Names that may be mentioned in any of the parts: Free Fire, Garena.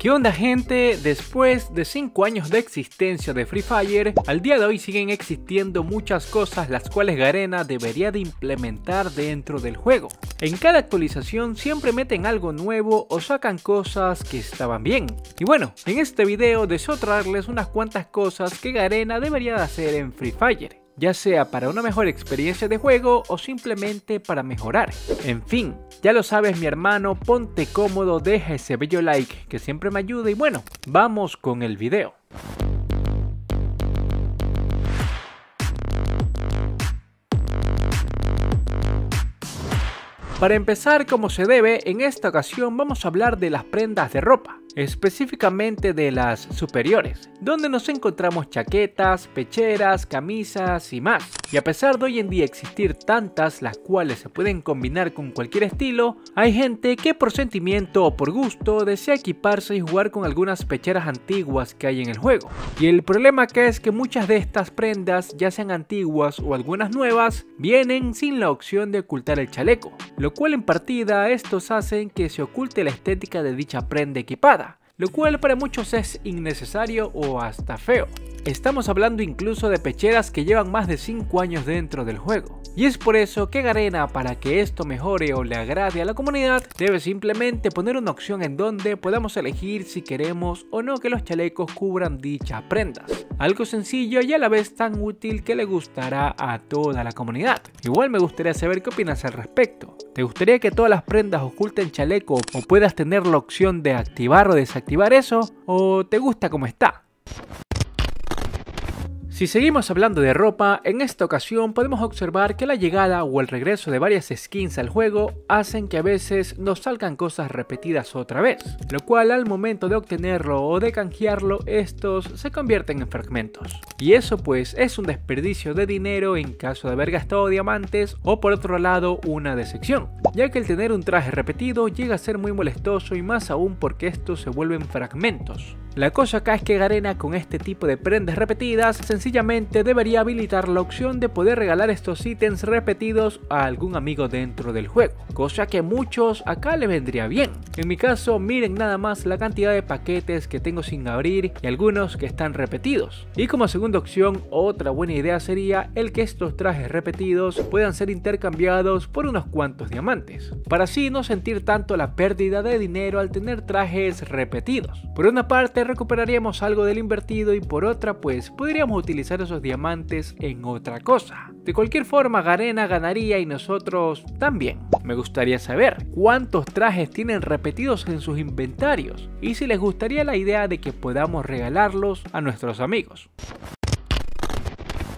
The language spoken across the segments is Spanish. ¿Qué onda, gente? Después de 5 años de existencia de Free Fire, al día de hoy siguen existiendo muchas cosas las cuales Garena debería de implementar dentro del juego. En cada actualización siempre meten algo nuevo o sacan cosas que estaban bien. Y bueno, en este video deseo traerles unas cuantas cosas que Garena debería de hacer en Free Fire, ya sea para una mejor experiencia de juego o simplemente para mejorar. En fin, ya lo sabes, mi hermano, ponte cómodo, deja ese bello like que siempre me ayuda y bueno, vamos con el video. Para empezar como se debe, en esta ocasión vamos a hablar de las prendas de ropa, específicamente de las superiores, donde nos encontramos chaquetas, pecheras, camisas y más. Y a pesar de hoy en día existir tantas las cuales se pueden combinar con cualquier estilo, hay gente que por sentimiento o por gusto desea equiparse y jugar con algunas pecheras antiguas que hay en el juego. Y el problema acá es que muchas de estas prendas, ya sean antiguas o algunas nuevas, vienen sin la opción de ocultar el chaleco, lo cual en partida estos hacen que se oculte la estética de dicha prenda equipada, lo cual para muchos es innecesario o hasta feo. Estamos hablando incluso de pecheras que llevan más de 5 años dentro del juego. Y es por eso que Garena, para que esto mejore o le agrade a la comunidad, debe simplemente poner una opción en donde podamos elegir si queremos o no que los chalecos cubran dichas prendas. Algo sencillo y a la vez tan útil que le gustará a toda la comunidad. Igual me gustaría saber qué opinas al respecto. ¿Te gustaría que todas las prendas oculten chaleco o puedas tener la opción de activar o desactivar eso? ¿O te gusta como está? Si seguimos hablando de ropa, en esta ocasión podemos observar que la llegada o el regreso de varias skins al juego hacen que a veces nos salgan cosas repetidas otra vez, lo cual al momento de obtenerlo o de canjearlo, estos se convierten en fragmentos. Y eso pues es un desperdicio de dinero en caso de haber gastado diamantes o por otro lado una decepción, ya que el tener un traje repetido llega a ser muy molestoso y más aún porque estos se vuelven fragmentos. La cosa acá es que Garena con este tipo de prendas repetidas sencillamente debería habilitar la opción de poder regalar estos ítems repetidos a algún amigo dentro del juego, cosa que a muchos acá le vendría bien. En mi caso, miren nada más la cantidad de paquetes que tengo sin abrir y algunos que están repetidos. Y como segunda opción, otra buena idea sería el que estos trajes repetidos puedan ser intercambiados por unos cuantos diamantes, para así no sentir tanto la pérdida de dinero al tener trajes repetidos. Por una parte, recuperaríamos algo del invertido y por otra pues podríamos utilizar esos diamantes en otra cosa. De cualquier forma, Garena ganaría y nosotros también. Me gustaría saber cuántos trajes tienen repetidos en sus inventarios y si les gustaría la idea de que podamos regalarlos a nuestros amigos.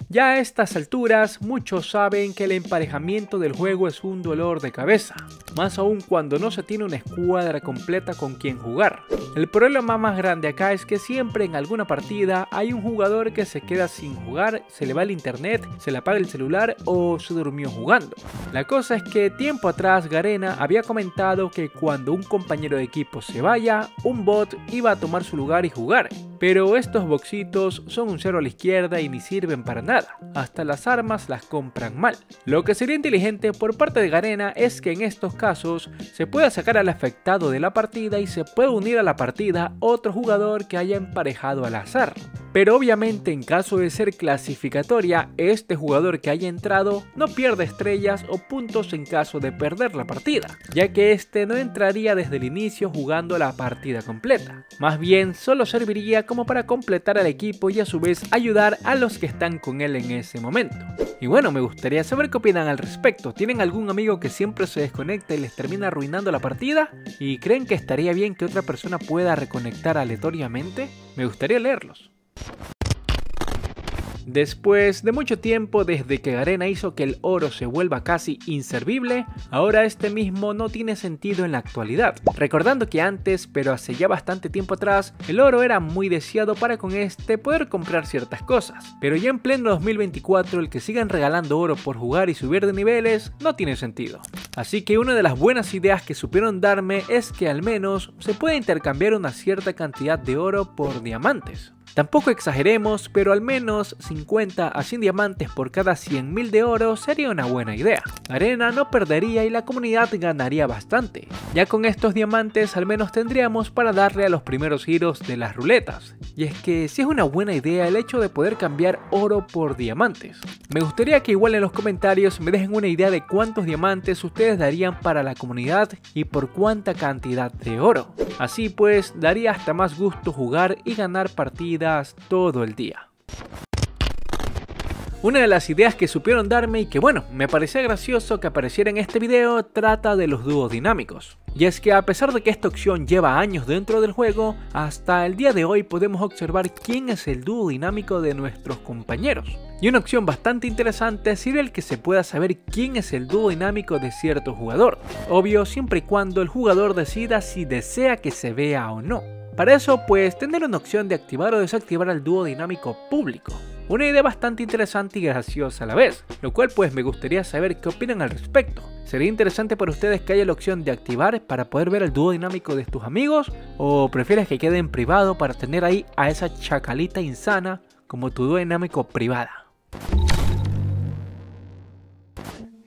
Ya a estas alturas, muchos saben que el emparejamiento del juego es un dolor de cabeza, más aún cuando no se tiene una escuadra completa con quien jugar. El problema más grande acá es que siempre en alguna partida hay un jugador que se queda sin jugar, se le va el internet, se le apaga el celular o se durmió jugando. La cosa es que tiempo atrás Garena había comentado que cuando un compañero de equipo se vaya, un bot iba a tomar su lugar y jugar. Pero estos boxitos son un cero a la izquierda y ni sirven para nada, hasta las armas las compran mal. Lo que sería inteligente por parte de Garena es que en estos casos se pueda sacar al afectado de la partida y se pueda unir a la partida otro jugador que haya emparejado al azar. Pero obviamente en caso de ser clasificatoria, este jugador que haya entrado no pierde estrellas o puntos en caso de perder la partida, ya que este no entraría desde el inicio jugando la partida completa. Más bien solo serviría como para completar al equipo y a su vez ayudar a los que están con él en ese momento. Y bueno, me gustaría saber qué opinan al respecto. ¿Tienen algún amigo que siempre se desconecta y les termina arruinando la partida? ¿Y creen que estaría bien que otra persona pueda reconectar aleatoriamente? Me gustaría leerlos. Después de mucho tiempo desde que Garena hizo que el oro se vuelva casi inservible, ahora este mismo no tiene sentido en la actualidad. Recordando que antes, pero hace ya bastante tiempo atrás, el oro era muy deseado para con este poder comprar ciertas cosas. Pero ya en pleno 2024 el que sigan regalando oro por jugar y subir de niveles no tiene sentido. Así que una de las buenas ideas que supieron darme es que al menos se puede intercambiar una cierta cantidad de oro por diamantes. Tampoco exageremos, pero al menos 50 a 100 diamantes por cada 100.000 de oro sería una buena idea. Garena no perdería y la comunidad ganaría bastante. Ya con estos diamantes al menos tendríamos para darle a los primeros giros de las ruletas. Y es que sí es una buena idea el hecho de poder cambiar oro por diamantes. Me gustaría que igual en los comentarios me dejen una idea de cuántos diamantes ustedes darían para la comunidad y por cuánta cantidad de oro. Así pues, daría hasta más gusto jugar y ganar partidas todo el día. Una de las ideas que supieron darme y que bueno, me parecía gracioso que apareciera en este video trata de los dúos dinámicos. Y es que a pesar de que esta opción lleva años dentro del juego, hasta el día de hoy podemos observar quién es el dúo dinámico de nuestros compañeros. Y una opción bastante interesante sería el que se pueda saber quién es el dúo dinámico de cierto jugador. Obvio, siempre y cuando el jugador decida si desea que se vea o no. Para eso, pues, tener una opción de activar o desactivar al dúo dinámico público. Una idea bastante interesante y graciosa a la vez, lo cual pues me gustaría saber qué opinan al respecto. ¿Sería interesante para ustedes que haya la opción de activar para poder ver el dúo dinámico de tus amigos? ¿O prefieres que quede en privado para tener ahí a esa chacalita insana como tu dúo dinámico privada?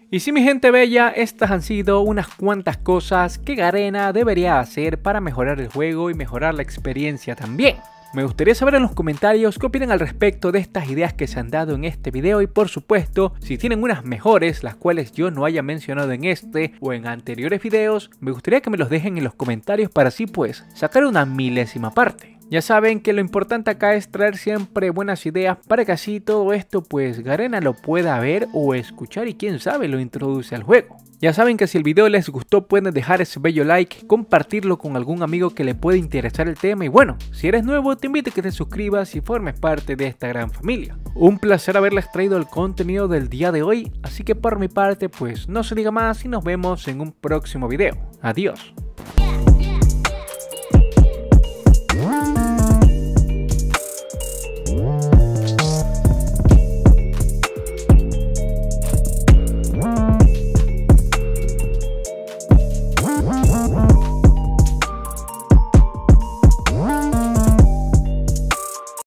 Y sí, mi gente bella, estas han sido unas cuantas cosas que Garena debería hacer para mejorar el juego y mejorar la experiencia también. Me gustaría saber en los comentarios qué opinan al respecto de estas ideas que se han dado en este video y por supuesto, si tienen unas mejores, las cuales yo no haya mencionado en este o en anteriores videos, me gustaría que me los dejen en los comentarios para así pues sacar una milésima parte. Ya saben que lo importante acá es traer siempre buenas ideas para que así todo esto pues Garena lo pueda ver o escuchar y quién sabe lo introduce al juego. Ya saben que si el video les gustó pueden dejar ese bello like, compartirlo con algún amigo que le pueda interesar el tema y bueno, si eres nuevo te invito a que te suscribas y formes parte de esta gran familia. Un placer haberles traído el contenido del día de hoy, así que por mi parte pues no se diga más y nos vemos en un próximo video. Adiós.